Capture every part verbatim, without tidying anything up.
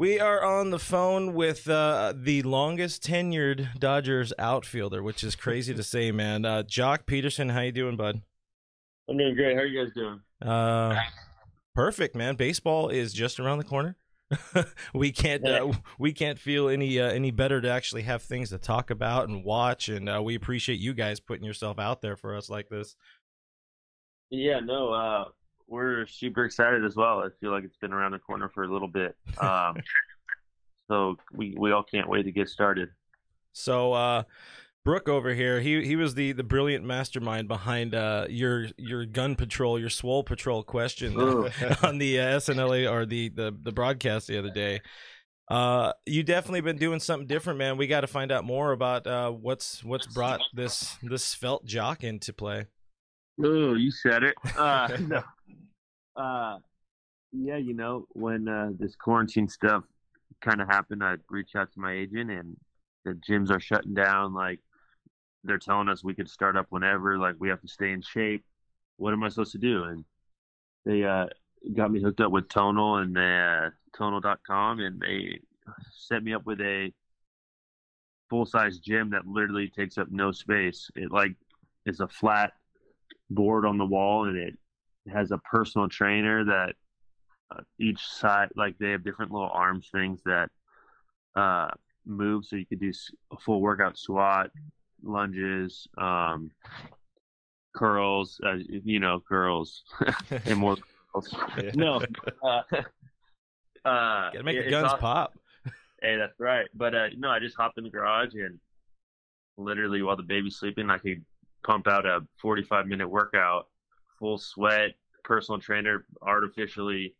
We are on the phone with uh, the longest-tenured Dodgers outfielder, which is crazy to say, man. Uh, Joc Pederson, how you doing, bud? I'm doing great. How are you guys doing? Uh, perfect, man. Baseball is just around the corner. we can't uh, we can't feel any uh, any better to actually have things to talk about and watch, and uh, we appreciate you guys putting yourself out there for us like this. Yeah, no, uh, we're super excited as well. I feel like it's been around the corner for a little bit, um, so we we all can't wait to get started. So, uh, Brooke over here, he he was the the brilliant mastermind behind uh, your your gun patrol, your swole patrol question on the uh, S N L A or the, the the broadcast the other day. Uh, you definitely been doing something different, man. We got to find out more about uh, what's what's brought this this felt Joc into play. Oh, you said it. Uh, no. uh, yeah, you know, when uh, this quarantine stuff kind of happened, I reached out to my agent, and the gyms are shutting down. Like, they're telling us we could start up whenever. Like, we have to stay in shape. What am I supposed to do? And they uh, got me hooked up with Tonal and uh, Tonal dot com, and they set me up with a full-size gym that literally takes up no space. It, like, is a flat board on the wall, and it has a personal trainer that uh, each side, like, they have different little arms things that uh move, so you could do a full workout, squat, lunges, um curls, uh, you know curls and more curls. Yeah. no uh, uh gotta make it, the guns awesome. Pop. Hey, that's right. But uh no I just hopped in the garage, and literally while the baby's sleeping, I could pump out a forty-five minute workout, full sweat, personal trainer, artificially,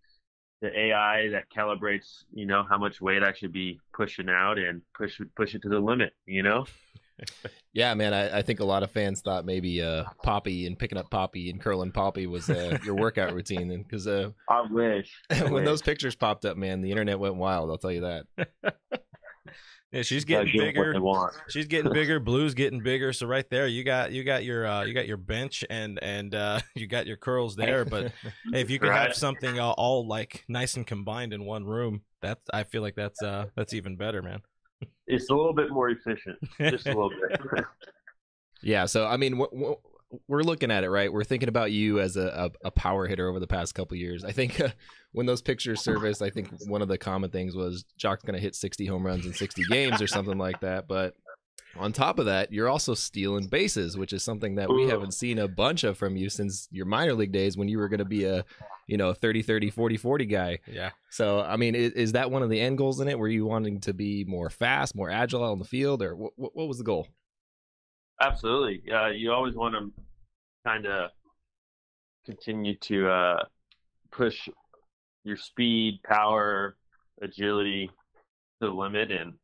the A I that calibrates, you know, how much weight I should be pushing out, and push, push it to the limit, you know? Yeah, man. I, I think a lot of fans thought maybe uh Poppy and picking up Poppy and curling Poppy was uh, your workout routine. And cause uh, I wish I when wish. those pictures popped up, man, the internet went wild. I'll tell you that. Yeah, she's getting bigger. She's getting bigger. Blue's getting bigger. So right there, you got you got your uh, you got your bench and and uh, you got your curls there. But hey, if you could right. have something all, all like nice and combined in one room, that's I feel like that's uh, that's even better, man. It's a little bit more efficient, just a little bit. Yeah. So I mean, we're, we're looking at it, right? We're thinking about you as a a power hitter over the past couple of years. I think. Uh, When those pictures surfaced, I think one of the common things was Joc's going to hit sixty home runs in sixty games or something like that. But on top of that, you're also stealing bases, which is something that we haven't seen a bunch of from you since your minor league days when you were going to be a, you know, thirty, thirty, forty, forty guy. Yeah. So, I mean, is, is that one of the end goals in it? Were you wanting to be more fast, more agile on the field, or what, what was the goal? Absolutely. Uh, you always want to kind of continue to uh, push your speed, power, agility to the limit, and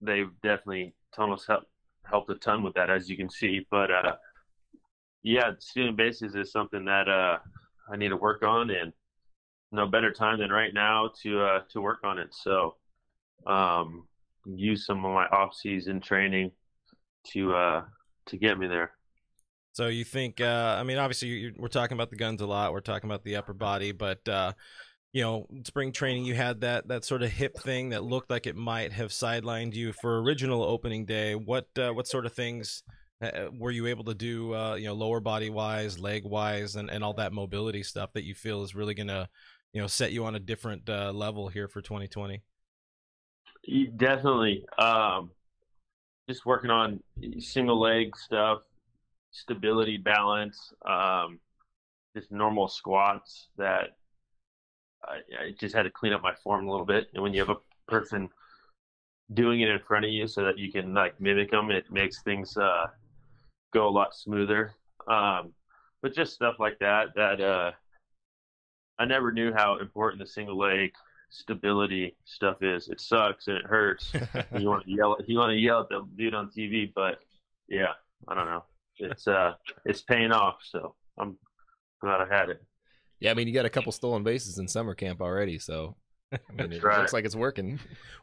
they've definitely Tonal's helped helped a ton with that, as you can see. But uh yeah, stealing bases is something that uh I need to work on, and no better time than right now to uh to work on it. So um use some of my off season training to uh to get me there. So you think uh I mean, obviously you're, we're talking about the guns a lot, we're talking about the upper body, but uh you know, spring training, you had that that sort of hip thing that looked like it might have sidelined you for original opening day. What uh, what sort of things uh, were you able to do, uh, you know, lower body wise, leg wise, and, and all that mobility stuff that you feel is really going to, you know, set you on a different uh, level here for twenty twenty? Definitely. Um, just working on single leg stuff, stability, balance, um, just normal squats that, I, I just had to clean up my form a little bit. And when you have a person doing it in front of you so that you can like mimic them, it makes things uh, go a lot smoother. Um, but just stuff like that, that uh, I never knew how important the single leg stability stuff is. It sucks and it hurts. you want to yell, you want to yell at the dude on T V, but yeah, I don't know. It's, uh, it's paying off. So I'm glad I had it. Yeah, I mean, you got a couple stolen bases in summer camp already, so I mean, it right. looks like it's working.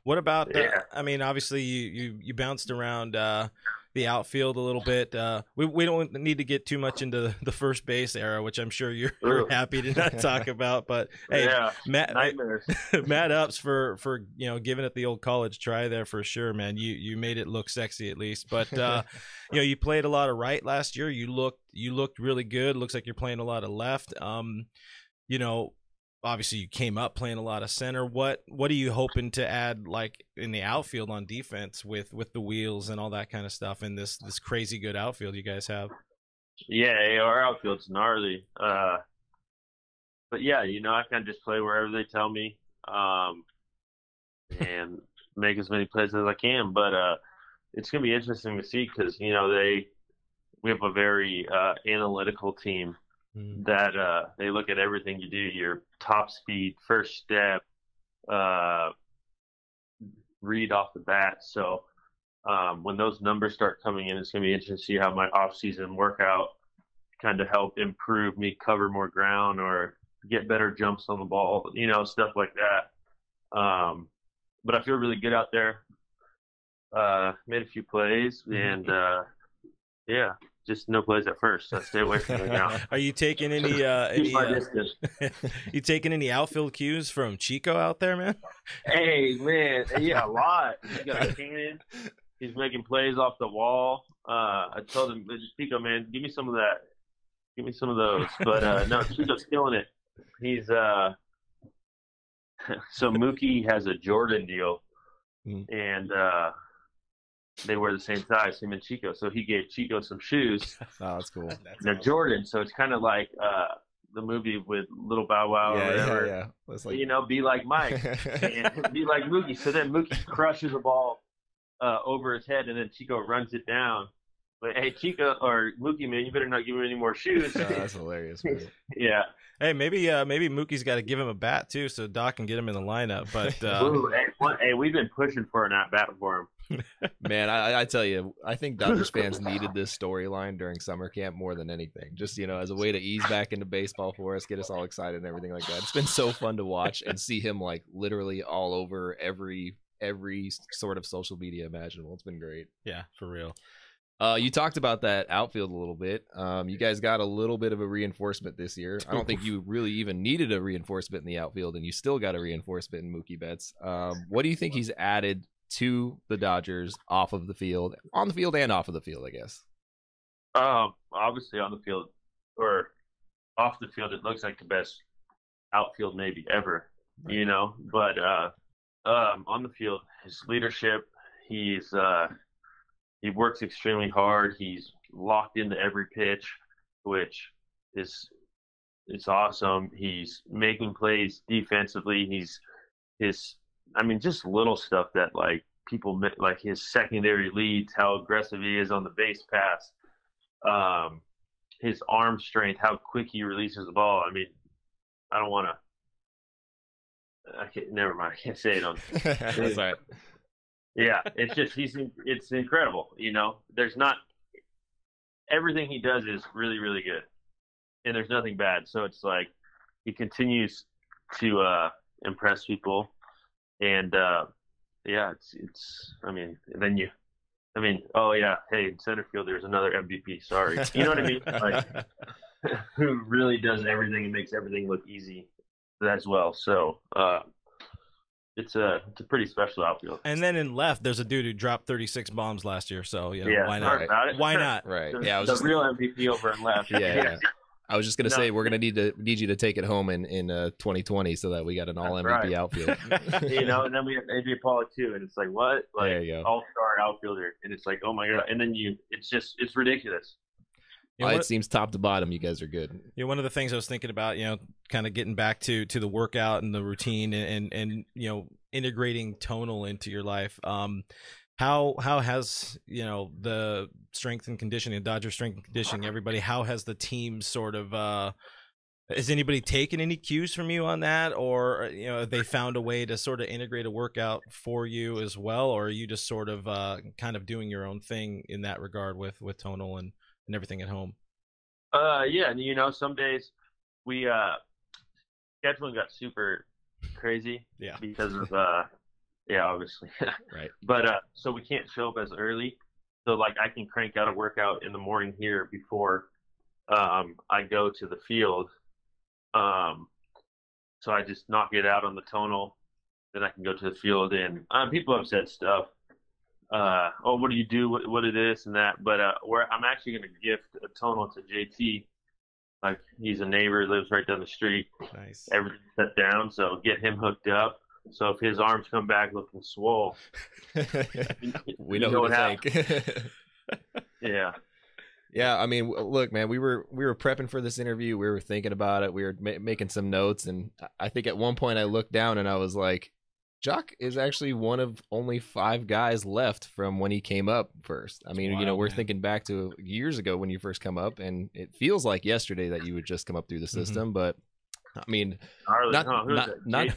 What about, yeah. uh, I mean, obviously you, you, you bounced around uh, the outfield a little bit. Uh, we we don't need to get too much into the first base era, which I'm sure you're, you're happy to not talk about. But hey, yeah, Matt, Matt Ups for for you know giving it the old college try there for sure, man. You you made it look sexy at least. But uh, you know you played a lot of right last year. You looked you looked really good. Looks like you're playing a lot of left. Um, you know. Obviously, you came up playing a lot of center. What what are you hoping to add, like in the outfield on defense, with with the wheels and all that kind of stuff, and this this crazy good outfield you guys have? Yeah, our outfield's gnarly. Uh, but yeah, you know, I can just play wherever they tell me, um, and make as many plays as I can. But uh, it's gonna be interesting to see because you know they we have a very uh, analytical team. That uh, they look at everything you do, your top speed, first step, uh, read off the bat. So um, when those numbers start coming in, it's going to be interesting to see how my off-season workout kind of helped improve me, cover more ground, or get better jumps on the ball, you know, stuff like that. Um, but I feel really good out there. Uh, made a few plays, and uh, yeah. Just no plays at first. So stay away from it now. Are you taking any? Uh, any uh, you taking any outfield cues from Chico out there, man? Hey, man, yeah, a lot. He's got a cannon. He's making plays off the wall. Uh, I told him, Chico, man, give me some of that. Give me some of those. But uh, no, Chico's killing it. He's uh. So Mookie has a Jordan deal, and. Uh, They wear the same size, him and Chico. So he gave Chico some shoes. Oh, that's cool. They're awesome. Jordan, so it's kind of like uh, the movie with Little Bow Wow yeah, or whatever. Yeah, yeah. Like... You know, be like Mike and be like Mookie. So then Mookie crushes the ball uh, over his head, and then Chico runs it down. But hey, Chico or Mookie, man, you better not give him any more shoes. Oh, that's hilarious, man. Yeah. Hey, maybe uh, maybe Mookie's got to give him a bat too, so Doc can get him in the lineup. But uh... Ooh, hey, one, hey, we've been pushing for an at bat for him. Man, I, I tell you, I think Dodgers fans needed this storyline during summer camp more than anything. Just, you know, as a way to ease back into baseball for us, get us all excited and everything like that. It's been so fun to watch and see him, like, literally all over every every sort of social media imaginable. It's been great. Yeah, for real. Uh, you talked about that outfield a little bit. Um, you guys got a little bit of a reinforcement this year. I don't think you really even needed a reinforcement in the outfield, and you still got a reinforcement in Mookie Betts. Um, what do you think he's added to the Dodgers off of the field, on the field and off of the field, I guess? Um, obviously on the field or off the field, it looks like the best outfield maybe ever, right. You know, but uh, um, on the field, his leadership, he's uh, he works extremely hard. He's locked into every pitch, which is it's awesome. He's making plays defensively. He's his I mean, just little stuff that, like, people – like his secondary leads, how aggressive he is on the base pass, um, his arm strength, how quick he releases the ball. I mean, I don't want to – I can't – never mind. I can't say it on – That's all right. Yeah, it's just – he's – it's incredible, you know. There's not – everything he does is really, really good, and there's nothing bad. So it's like he continues to uh, impress people. And, uh, yeah, it's, it's, I mean, then you, I mean, oh, yeah, hey, in center field, there's another M V P. Sorry. You know what I mean? Like, who really does everything and makes everything look easy as well. So, uh, it's a, it's a pretty special outfield. And then in left, there's a dude who dropped thirty-six bombs last year. So, you know, yeah, why not? Right. Why not? Right. The, yeah. I was the just... real M V P over in left. Yeah. yeah. yeah. I was just going to no. say we're going to need to need you to take it home in in uh, twenty twenty so that we got an all M V P right. outfield. You know, and then we have A J Pollock too, and it's like what, like all star outfielder, and it's like oh my god, and then you, it's just it's ridiculous. You know, well, what, it seems top to bottom, you guys are good. You know, one of the things I was thinking about, you know, kind of getting back to to the workout and the routine, and and, and you know, integrating tonal into your life. Um, How how has, you know, the strength and conditioning, Dodger strength and conditioning, everybody, how has the team sort of, uh, has anybody taken any cues from you on that? Or, you know, have they found a way to sort of integrate a workout for you as well? Or are you just sort of uh, kind of doing your own thing in that regard with, with Tonal and, and everything at home? Uh, yeah, you know, some days we, uh, scheduling got super crazy yeah. because of, uh, yeah, obviously. Right. But uh, so we can't show up as early. So, like, I can crank out a workout in the morning here before um, I go to the field. Um, so I just knock it out on the tonal. Then I can go to the field. And um, people have said stuff. Uh, oh, what do you do? What, what it is and that. But uh, where I'm actually going to gift a tonal to J T. Like, he's a neighbor, lives right down the street. Nice. Everything's set down, so get him hooked up. So if his arms come back looking swole, we know who to thank. Yeah. Yeah, I mean, look, man, we were we were prepping for this interview. We were thinking about it. We were ma making some notes, and I think at one point I looked down and I was like, Joc is actually one of only five guys left from when he came up first. I mean, wow, you know, we're man. thinking back to years ago when you first come up, and it feels like yesterday that you would just come up through the system. Mm-hmm. But I mean, Harley, not, huh, not, it? not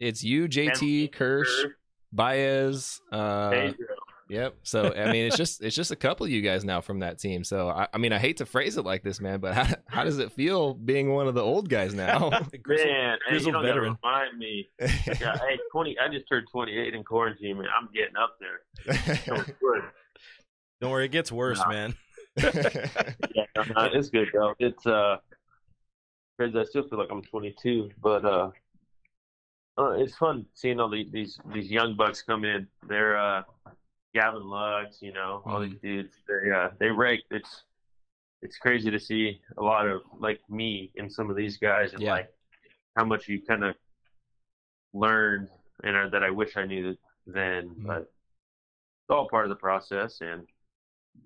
it's you, J T, Kirsch, Baez, uh, Pedro. Yep. So I mean, it's just it's just a couple of you guys now from that team. So I, I mean, I hate to phrase it like this, man, but how, how does it feel being one of the old guys now? grizzle, man, grizzle hey, you veteran. Don't gotta remind me. I got, hey, twenty. I just turned twenty-eight in quarantine, man. I'm getting up there. Don't worry, it gets worse, nah. man. Yeah, nah, it's good though. It's uh, crazy. I still feel like I'm twenty-two, but uh, uh it's fun seeing all the, these these young bucks come in. They're uh. Gavin Lux, you know, all these dudes, they uh, they rake. It's it's crazy to see a lot of like me and some of these guys, and yeah. like how much you kind of learn, and uh, that I wish I knew then. Mm-hmm. But it's all part of the process, and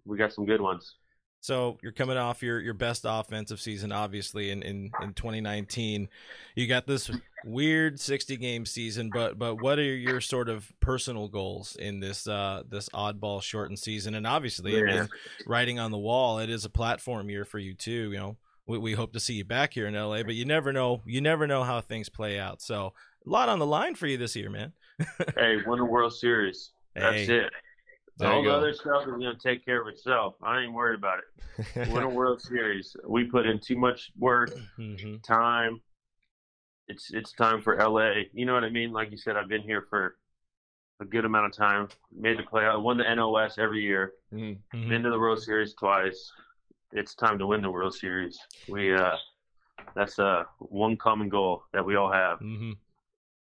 we got some good ones. So you're coming off your your best offensive season, obviously, in in, in twenty nineteen. You got this weird sixty game season, but but what are your sort of personal goals in this uh, this oddball shortened season? And obviously, yeah. it is writing on the wall. It is a platform year for you too. You know, we we hope to see you back here in L A, but you never know. You never know how things play out. So a lot on the line for you this year, man. Hey, win the World Series. That's hey. it. There All the other stuff is going to take care of itself. I ain't worried about it. Win a World Series. We put in too much work, mm-hmm. time. It's it's time for L A. You know what I mean? Like you said, I've been here for a good amount of time. Made the playoff. Won the N O S every year. Mm-hmm. Been to the World Series twice. It's time to win the World Series. We uh, that's uh one common goal that we all have. Mm-hmm.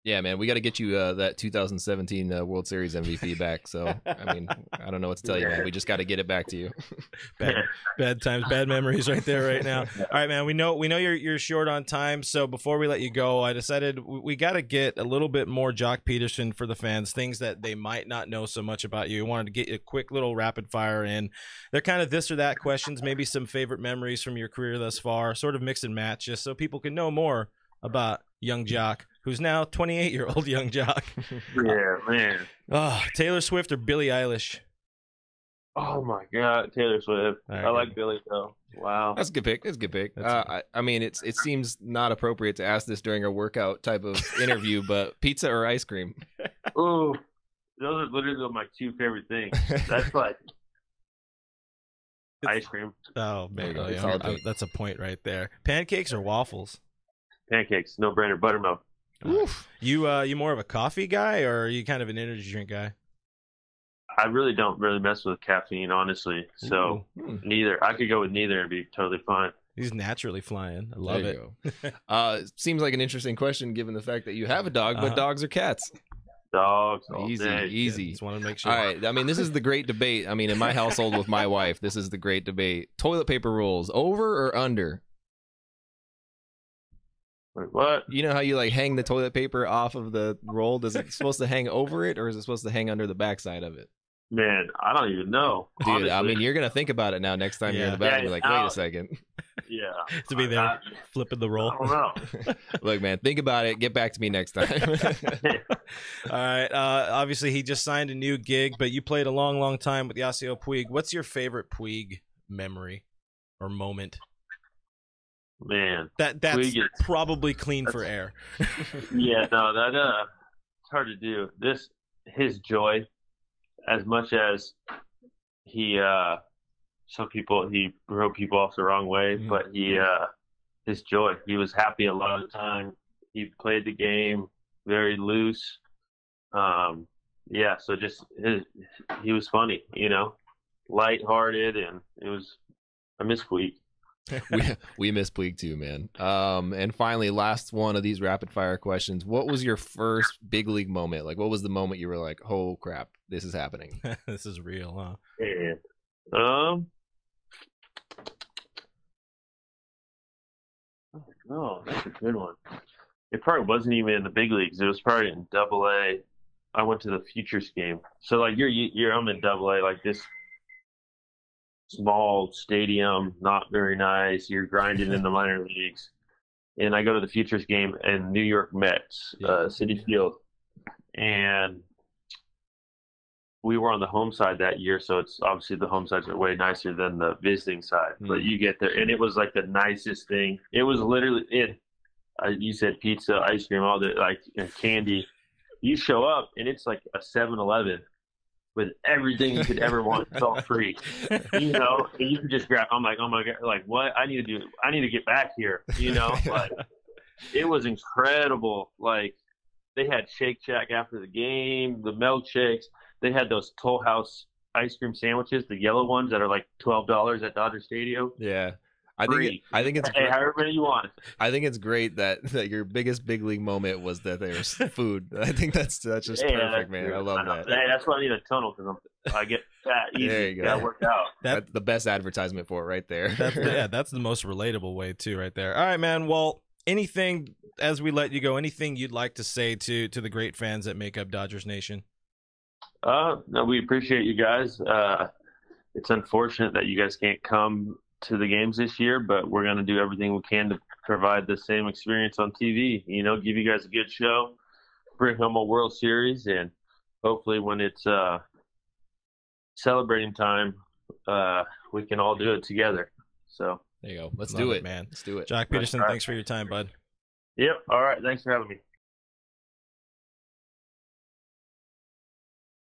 Yeah, man, we got to get you uh, that two thousand seventeen uh, World Series M V P back. So, I mean, I don't know what to tell you, man. We just got to get it back to you. bad, bad times, bad memories, right there, right now. All right, man. We know, we know you're you're short on time. So before we let you go, I decided we got to get a little bit more Joc Pederson for the fans. Things that they might not know so much about you. I wanted to get you a quick little rapid fire in. They're kind of this or that questions. Maybe some favorite memories from your career thus far. Sort of mix and match, just so people can know more about young Joc, who's now twenty-eight year old young Joc. Yeah, man. Oh, Taylor Swift or Billie Eilish? Oh my God, Taylor Swift. Right, I like Billie though. Wow, that's a good pick. That's a good pick. Uh, I, I mean, it's it seems not appropriate to ask this during a workout type of interview, but pizza or ice cream? Ooh, those are literally my two favorite things. That's like. Ice cream. Oh, man, oh, yeah. I, I, that's a point right there. Pancakes or waffles? Pancakes, no brainer, buttermilk. Oof. You uh, you more of a coffee guy, or are you kind of an energy drink guy? I really don't really mess with caffeine, honestly. So Ooh. neither. I could go with neither and be totally fine. He's naturally flying. I love it. uh, seems like an interesting question, given the fact that you have a dog, but uh-huh. dogs are cats. Dogs, easy, day. easy. Yeah, just want to make sure. All right. I mean, this is the great debate. I mean, in my household with my wife, this is the great debate. Toilet paper rolls, over or under? What? You know how you like hang the toilet paper off of the roll? Does it supposed to hang over it, or is it supposed to hang under the backside of it? Man, I don't even know. Dude, honestly. I mean, you're gonna think about it now next time yeah. you're in the bathroom. Yeah, like, out. Wait a second. Yeah. to be there I, flipping the roll. I don't know. Look, man, think about it. Get back to me next time. All right. Uh, obviously, he just signed a new gig, but you played a long, long time with Yasiel Puig. What's your favorite Puig memory or moment? Man, that that's get, probably clean that's, for air. Yeah, no, that uh, it's hard to do. This his joy, as much as he, uh, some people he wrote people off the wrong way, mm-hmm. but he, uh, his joy. He was happy a lot of the time. He played the game very loose. Um, yeah, so just his, he was funny, you know. lighthearted, and it was I miss Puig. we, we miss Puig too, man. Um, and finally, last one of these rapid fire questions. What was your first big league moment? Like, what was the moment you were like, "Oh crap, this is happening. This is real, huh?" Yeah. Um. Oh, that's a good one. It probably wasn't even in the big leagues. It was probably in Double A. I went to the Futures game. So like you're you're I'm in Double A, like this small stadium, not very nice. You're grinding in the minor leagues, and I go to the Futures game in New York Mets, uh, Citi Field, and we were on the home side that year. So it's obviously the home sides are way nicer than the visiting side. Mm. But you get there, and it was like the nicest thing. It was literally it. Uh, you said pizza, ice cream, all the like and candy. You show up, and it's like a seven eleven with everything you could ever want. It's all free, you know. And you can just grab. I'm like, oh my god, like what? I need to do. I need to get back here, you know. Like it was incredible. Like they had Shake Shack after the game, the milkshakes. They had those Toll House ice cream sandwiches, the yellow ones that are like twelve dollars at Dodger Stadium. Yeah. I think it, I think it's hey, great. However you want. I think it's great that, that your biggest big league moment was that there was food. I think that's that's just yeah, perfect, that's man. True. I love I that. Hey, that's why I need a tunnel because I get fat easy. There you go. That worked out. That, that's the best advertisement for it, right there. That's the, yeah, that's the most relatable way too, right there. All right, man. Well, anything as we let you go, anything you'd like to say to to the great fans that make up Dodgers Nation? Uh, no, we appreciate you guys. Uh, it's unfortunate that you guys can't come to the games this year, but we're going to do everything we can to provide the same experience on T V, you know, give you guys a good show, bring home a World Series, and hopefully when it's uh, celebrating time, uh, we can all do it together. So there you go. Let's Love do it, man. Let's do it. Joc Pederson, right. Thanks for your time, bud. Yep. All right. Thanks for having me.